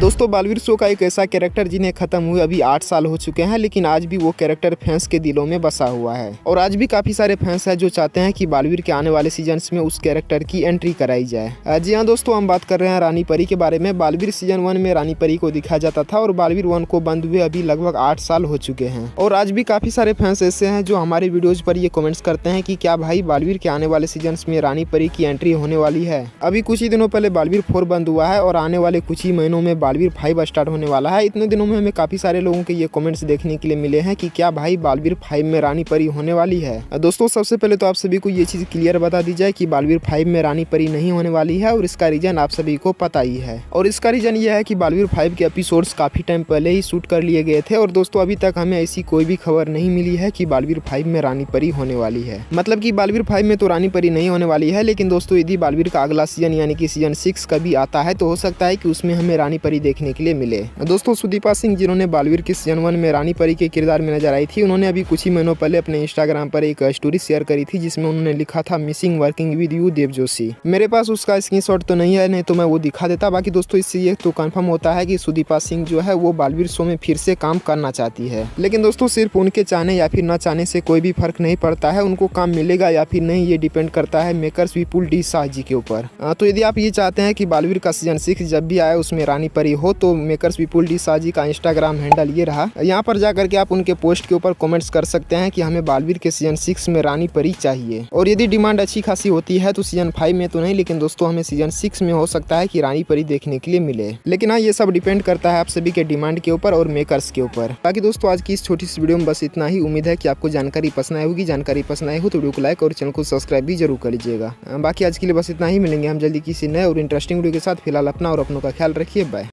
दोस्तों बालवीर शो का एक ऐसा कैरेक्टर जिन्हें खत्म हुए अभी 8 साल हो चुके हैं, लेकिन आज भी वो कैरेक्टर फैंस के दिलों में बसा हुआ है। और आज भी काफी सारे फैंस हैं जो चाहते हैं कि बालवीर के आने वाले सीजन्स में उस कैरेक्टर की एंट्री कराई जाए। जी हाँ दोस्तों, हम बात कर रहे हैं रानीपरी के बारे में। बालवीर सीजन 1 में रानीपरी को दिखाया जाता था और बालवीर 1 को बंद हुए अभी लगभग 8 साल हो चुके हैं। और आज भी काफी सारे फैंस ऐसे हैं जो हमारे वीडियोज पर ये कमेंट्स करते हैं कि क्या भाई बालवीर के आने वाले सीजन्स में रानीपरी की एंट्री होने वाली है। अभी कुछ ही दिनों पहले बालवीर 4 बंद हुआ है और आने वाले कुछ ही महीनों में बालवीर 5 स्टार्ट होने वाला है। इतने दिनों में हमें काफी सारे लोगों के ये कमेंट्स देखने के लिए मिले हैं कि क्या भाई बालवीर 5 में रानीपरी होने वाली है। दोस्तों सबसे पहले तो आप सभी को ये चीज क्लियर बता दी जाए कि बालवीर 5 में रानीपरी नहीं होने वाली है और इसका रीजन आप सभी को पता ही है। और इसका रीजन यह है कि बालवीर 5 के एपिसोड्स काफी टाइम पहले ही शूट कर लिए गए थे और दोस्तों अभी तक हमें ऐसी कोई भी खबर नहीं मिली है कि बालवीर 5 में रानीपरी होने वाली है। मतलब कि बालवीर 5 में तो रानीपरी नहीं होने वाली है, लेकिन दोस्तों यदि बालवीर का अगला सीजन यानी कि सीजन 6 का भी आता है तो हो सकता है कि उसमें हमें रानीपरी देखने के लिए मिले। दोस्तों सुदीपा सिंह जिन्होंने बालवीर के सीजन 1 में रानीपरी के किरदार में नजर आई थी, उन्होंने अभी कुछ ही महीनों पहले अपने इंस्टाग्राम पर एक स्टोरी शेयर करी थी जिसमें उन्होंने लिखा था missing working with you Dev Joshi. मेरे पास उसका स्क्रीनशॉट तो नहीं है, नहीं तो मैं वो दिखा देता। बाकी दोस्तों इससे ये तो कंफर्म होता है कि सुदीपा सिंह जो है वो बालवीर शो में फिर से काम करना चाहती है। लेकिन दोस्तों सिर्फ उनके चाहने या फिर न चाहने से कोई भी फर्क नहीं पड़ता है, उनको काम मिलेगा या फिर नहीं ये डिपेंड करता है मेकर्स विपुल जी के ऊपर। तो यदि आप ये चाहते हैं कि बालवीर का सीजन 6 जब भी आए उसमें रानीपरी हो तो मेकर्स विपुल जी का इंस्टाग्राम हैंडल ये रहा, यहाँ पर जाकर के आप उनके पोस्ट के ऊपर कमेंट्स कर सकते हैं कि हमें बालवीर के सीजन 6 में रानीपरी चाहिए। और यदि डिमांड अच्छी खासी होती है तो सीजन 5 में तो नहीं, लेकिन दोस्तों हमें सीजन 6 में हो सकता है कि रानीपरी देखने के लिए मिले। लेकिन हाँ ये सब डिपेंड करता है आप सभी के डिमांड के ऊपर और मेकर्स के ऊपर। बाकी दोस्तों आज की इस छोटी सी वीडियो में बस इतना ही। उम्मीद है कि आपको जानकारी पसंद आई होगी। जानकारी पसंद आई हो तो वीडियो को लाइक और चैनल को सब्सक्राइब भी जरूर कर लीजिएगा। बाकी आज के लिए बस इतना ही। मिलेंगे हम जल्दी किसी नए और इंटरेस्टिंग वीडियो के साथ। फिलहाल अपना और अपनों का ख्याल रखिए। बाय।